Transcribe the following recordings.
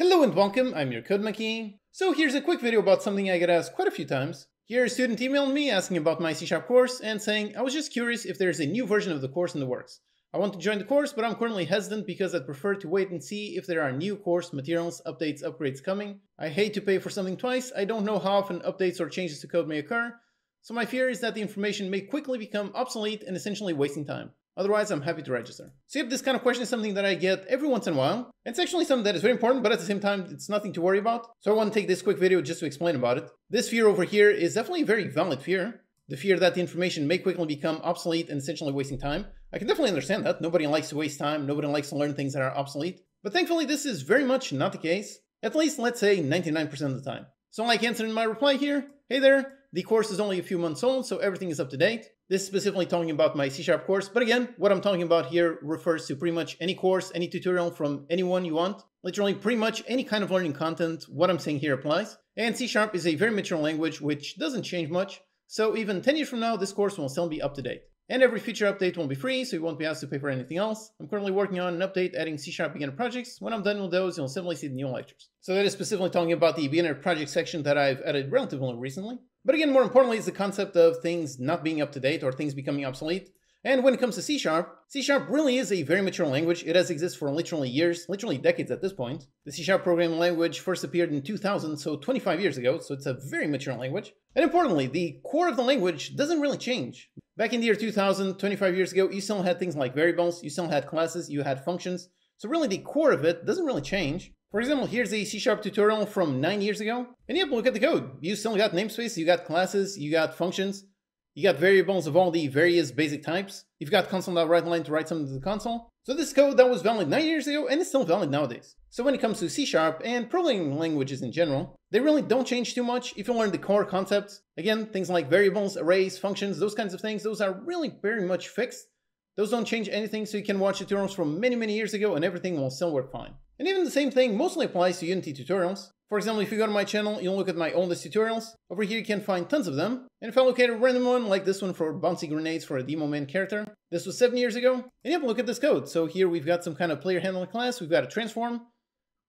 Hello and welcome, I'm your Code Monkey. So here's a quick video about something I get asked quite a few times. Here a student emailed me asking about my C# course and saying, I was just curious if there's a new version of the course in the works. I want to join the course, but I'm currently hesitant because I'd prefer to wait and see if there are new course materials, updates, upgrades coming. I hate to pay for something twice, I don't know how often updates or changes to code may occur, so my fear is that the information may quickly become obsolete and essentially wasting time. Otherwise, I'm happy to register. So yep, this kind of question is something that I get every once in a while. It's actually something that is very important, but at the same time, it's nothing to worry about. So I want to take this quick video just to explain about it. This fear over here is definitely a very valid fear. The fear that the information may quickly become obsolete and essentially wasting time. I can definitely understand that. Nobody likes to waste time. Nobody likes to learn things that are obsolete. But thankfully, this is very much not the case. At least, let's say 99% of the time. So like answering my reply here, hey there. The course is only a few months old, so everything is up to date. This is specifically talking about my C# course, but again, what I'm talking about here refers to pretty much any course, any tutorial from anyone you want. Literally, pretty much any kind of learning content, what I'm saying here applies. And C# is a very mature language, which doesn't change much. So even 10 years from now, this course will still be up to date. And every future update will be free, so you won't be asked to pay for anything else. I'm currently working on an update adding C# beginner projects. When I'm done with those, you'll simply see the new lectures. So that is specifically talking about the beginner project section that I've added relatively recently. But again, more importantly, is the concept of things not being up to date or things becoming obsolete. And when it comes to C#, C# really is a very mature language. It has existed for literally years, literally decades at this point. The C# programming language first appeared in 2000, so 25 years ago, so it's a very mature language. And importantly, the core of the language doesn't really change. Back in the year 2000, 25 years ago, you still had things like variables, you still had classes, you had functions. So really the core of it doesn't really change. For example, here's a C# tutorial from 9 years ago. And yep, look at the code. You still got namespace, you got classes, you got functions, you got variables of all the various basic types. You've got Console.WriteLine to write something to the console. So this code that was valid 9 years ago and it's still valid nowadays. So when it comes to C# and programming languages in general, they really don't change too much if you learn the core concepts. Again, things like variables, arrays, functions, those kinds of things, those are really very much fixed. Those don't change anything, so you can watch tutorials from many, many years ago and everything will still work fine. And even the same thing mostly applies to Unity tutorials. For example, if you go to my channel, you'll look at my oldest tutorials. Over here you can find tons of them. And if I locate a random one, like this one for bouncy grenades for a Demoman character, this was 7 years ago. And yep, look at this code. So here we've got some kind of player handling class, we've got a transform,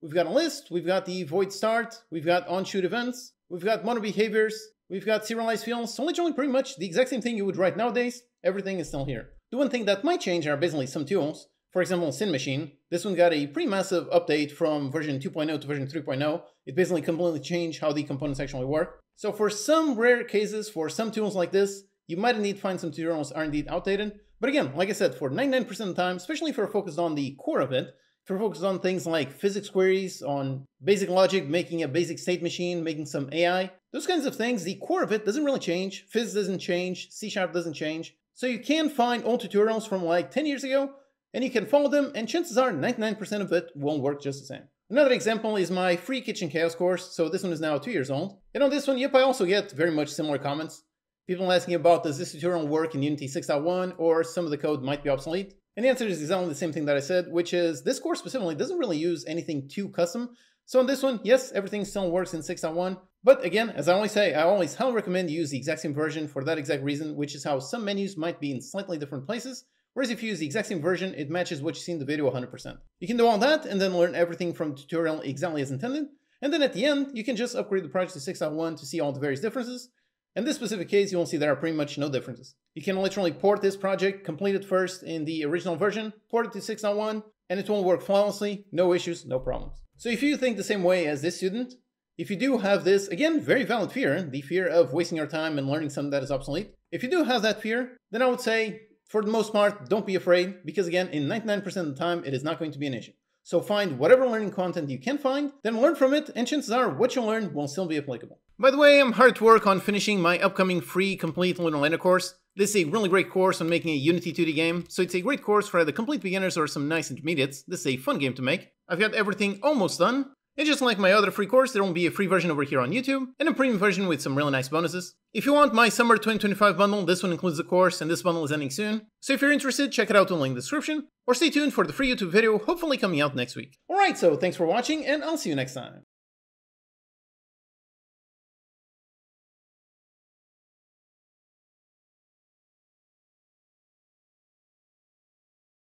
we've got a list, we've got the void start, we've got on-shoot events, we've got mono behaviors, we've got serialized fields. So literally pretty much the exact same thing you would write nowadays, everything is still here. The one thing that might change are basically some tools. For example, Syn Machine. This one got a pretty massive update from version 2.0 to version 3.0. It basically completely changed how the components actually work. So for some rare cases, for some tools like this, you might indeed find some tutorials are indeed outdated. But again, like I said, for 99% of the time, especially if you're focused on the core of it, if you're focused on things like physics queries, on basic logic, making a basic state machine, making some AI, those kinds of things, the core of it doesn't really change. Phys doesn't change, C# doesn't change. So you can find old tutorials from like 10 years ago, and you can follow them, and chances are 99% of it won't work just the same. Another example is my free Kitchen Chaos course, so this one is now 2 years old. And on this one, yep, I also get very much similar comments. People asking about, does this tutorial work in Unity 6.1, or some of the code might be obsolete? And the answer is exactly the same thing that I said, which is this course specifically doesn't really use anything too custom. So on this one, yes, everything still works in 6.1. But again, as I always say, I always highly recommend you use the exact same version for that exact reason, which is how some menus might be in slightly different places, whereas if you use the exact same version, it matches what you see in the video 100%. You can do all that and then learn everything from the tutorial exactly as intended, and then at the end, you can just upgrade the project to 6.1 to see all the various differences. In this specific case, you will see there are pretty much no differences. You can literally port this project, complete it first in the original version, port it to 6.1, and it will work flawlessly, no issues, no problems. So if you think the same way as this student, if you do have this, again, very valid fear, the fear of wasting your time and learning something that is obsolete. If you do have that fear, then I would say, for the most part, don't be afraid, because again, in 99% of the time, it is not going to be an issue. So find whatever learning content you can find, then learn from it, and chances are what you learn will still be applicable. By the way, I'm hard at work on finishing my upcoming free complete Lunar Lander course. This is a really great course on making a Unity 2D game, so it's a great course for either complete beginners or some nice intermediates. This is a fun game to make. I've got everything almost done. And just like my other free course, there will be a free version over here on YouTube, and a premium version with some really nice bonuses. If you want my summer 2025 bundle, this one includes the course, and this bundle is ending soon. So if you're interested, check it out in the link in the description, or stay tuned for the free YouTube video, hopefully coming out next week. Alright, so thanks for watching, and I'll see you next time.